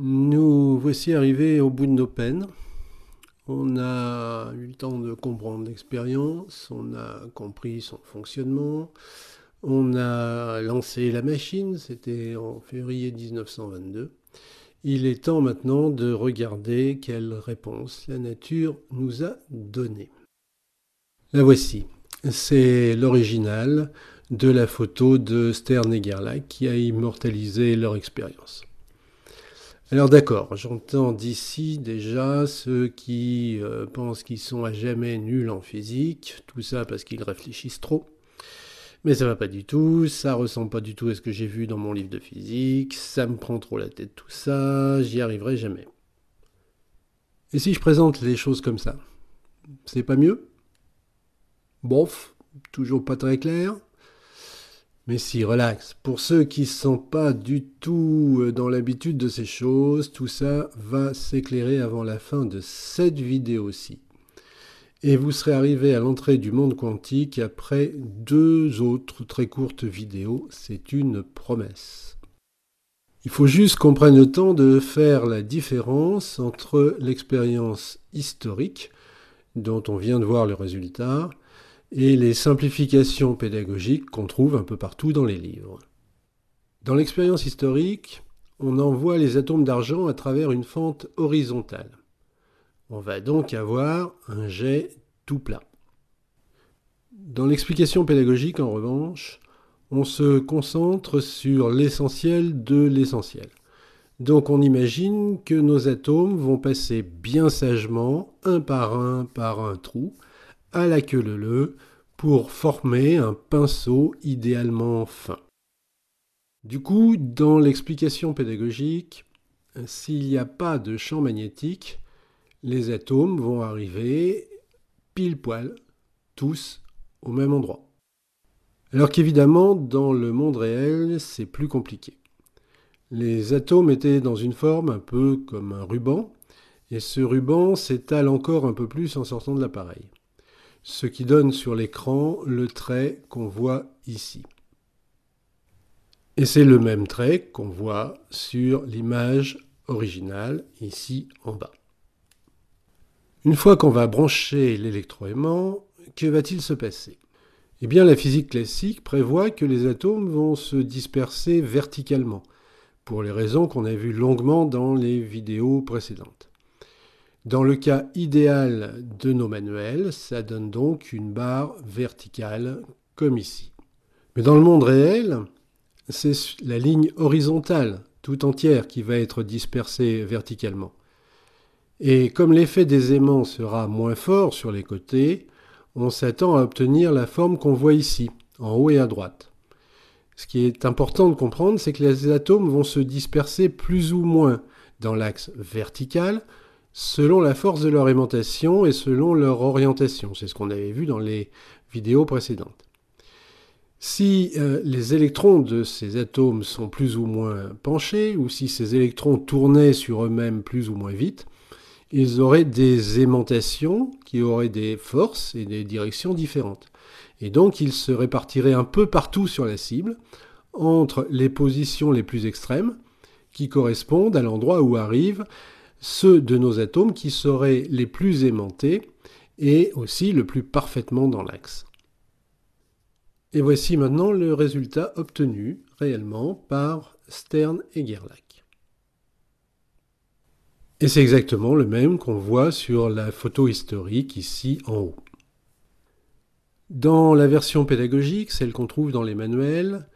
Nous voici arrivés au bout de nos peines. On a eu le temps de comprendre l'expérience, on a compris son fonctionnement, on a lancé la machine, c'était en février 1922. Il est temps maintenant de regarder quelle réponse la nature nous a donnée. La voici, c'est l'original de la photo de Stern et Gerlach qui a immortalisé leur expérience. Alors d'accord, j'entends d'ici déjà ceux qui pensent qu'ils sont à jamais nuls en physique, tout ça parce qu'ils réfléchissent trop, mais ça va pas du tout, ça ressemble pas du tout à ce que j'ai vu dans mon livre de physique, ça me prend trop la tête tout ça, j'y arriverai jamais. Et si je présente les choses comme ça, c'est pas mieux? Bof, toujours pas très clair. Mais si, relax, pour ceux qui ne sont pas du tout dans l'habitude de ces choses, tout ça va s'éclairer avant la fin de cette vidéo-ci. Et vous serez arrivé à l'entrée du monde quantique après deux autres très courtes vidéos, c'est une promesse. Il faut juste qu'on prenne le temps de faire la différence entre l'expérience historique, dont on vient de voir le résultat, et les simplifications pédagogiques qu'on trouve un peu partout dans les livres. Dans l'expérience historique, on envoie les atomes d'argent à travers une fente horizontale. On va donc avoir un jet tout plat. Dans l'explication pédagogique, en revanche, on se concentre sur l'essentiel de l'essentiel. Donc on imagine que nos atomes vont passer bien sagement, un par un, par un trou, à la queue leu-leu pour former un pinceau idéalement fin. Du coup, dans l'explication pédagogique, s'il n'y a pas de champ magnétique, les atomes vont arriver pile-poil, tous au même endroit. Alors qu'évidemment, dans le monde réel, c'est plus compliqué. Les atomes étaient dans une forme un peu comme un ruban, et ce ruban s'étale encore un peu plus en sortant de l'appareil. Ce qui donne sur l'écran le trait qu'on voit ici. Et c'est le même trait qu'on voit sur l'image originale, ici en bas. Une fois qu'on va brancher l'électroaimant, que va-t-il se passer? Eh bien, la physique classique prévoit que les atomes vont se disperser verticalement, pour les raisons qu'on a vues longuement dans les vidéos précédentes. Dans le cas idéal de nos manuels, ça donne donc une barre verticale, comme ici. Mais dans le monde réel, c'est la ligne horizontale, tout entière, qui va être dispersée verticalement. Et comme l'effet des aimants sera moins fort sur les côtés, on s'attend à obtenir la forme qu'on voit ici, en haut et à droite. Ce qui est important de comprendre, c'est que les atomes vont se disperser plus ou moins dans l'axe vertical, selon la force de leur aimantation et selon leur orientation. C'est ce qu'on avait vu dans les vidéos précédentes. Si les électrons de ces atomes sont plus ou moins penchés, ou si ces électrons tournaient sur eux-mêmes plus ou moins vite, ils auraient des aimantations qui auraient des forces et des directions différentes. Et donc ils se répartiraient un peu partout sur la cible, entre les positions les plus extrêmes, qui correspondent à l'endroit où arrivent ceux de nos atomes qui seraient les plus aimantés et aussi le plus parfaitement dans l'axe. Et voici maintenant le résultat obtenu réellement par Stern et Gerlach. Et c'est exactement le même qu'on voit sur la photo historique ici en haut. Dans la version pédagogique, celle qu'on trouve dans les manuels,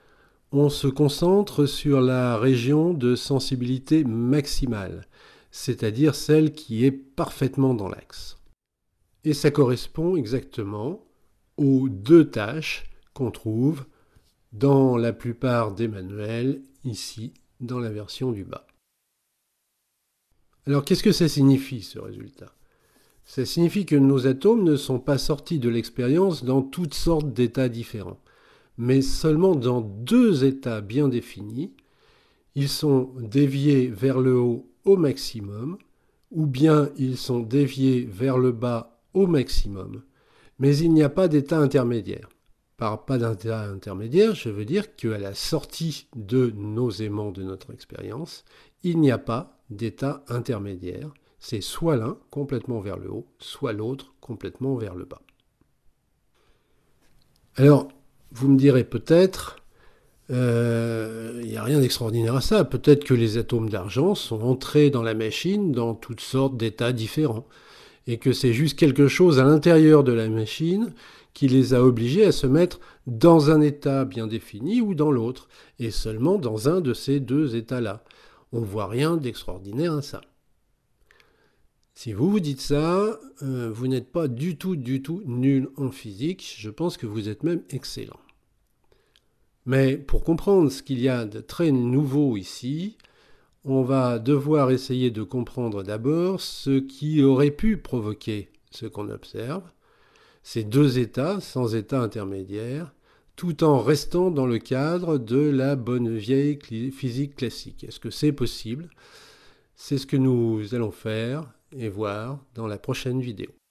on se concentre sur la région de sensibilité maximale, c'est-à-dire celle qui est parfaitement dans l'axe. Et ça correspond exactement aux deux tâches qu'on trouve dans la plupart des manuels, ici, dans la version du bas. Alors, qu'est-ce que ça signifie, ce résultat? Ça signifie que nos atomes ne sont pas sortis de l'expérience dans toutes sortes d'états différents, mais seulement dans deux états bien définis. Ils sont déviés vers le haut au maximum, ou bien ils sont déviés vers le bas au maximum, mais il n'y a pas d'état intermédiaire. Par pas d'état intermédiaire, je veux dire qu'à la sortie de nos aimants de notre expérience, il n'y a pas d'état intermédiaire. C'est soit l'un complètement vers le haut, soit l'autre complètement vers le bas. Alors, vous me direz peut-être, il n'y a rien d'extraordinaire à ça. Peut-être que les atomes d'argent sont entrés dans la machine dans toutes sortes d'états différents, et que c'est juste quelque chose à l'intérieur de la machine qui les a obligés à se mettre dans un état bien défini ou dans l'autre, et seulement dans un de ces deux états-là. On ne voit rien d'extraordinaire à ça. Si vous vous dites ça, vous n'êtes pas du tout nul en physique, je pense que vous êtes même excellent. Mais pour comprendre ce qu'il y a de très nouveau ici, on va devoir essayer de comprendre d'abord ce qui aurait pu provoquer ce qu'on observe, ces deux états sans état intermédiaire, tout en restant dans le cadre de la bonne vieille physique classique. Est-ce que c'est possible ? C'est ce que nous allons faire et voir dans la prochaine vidéo.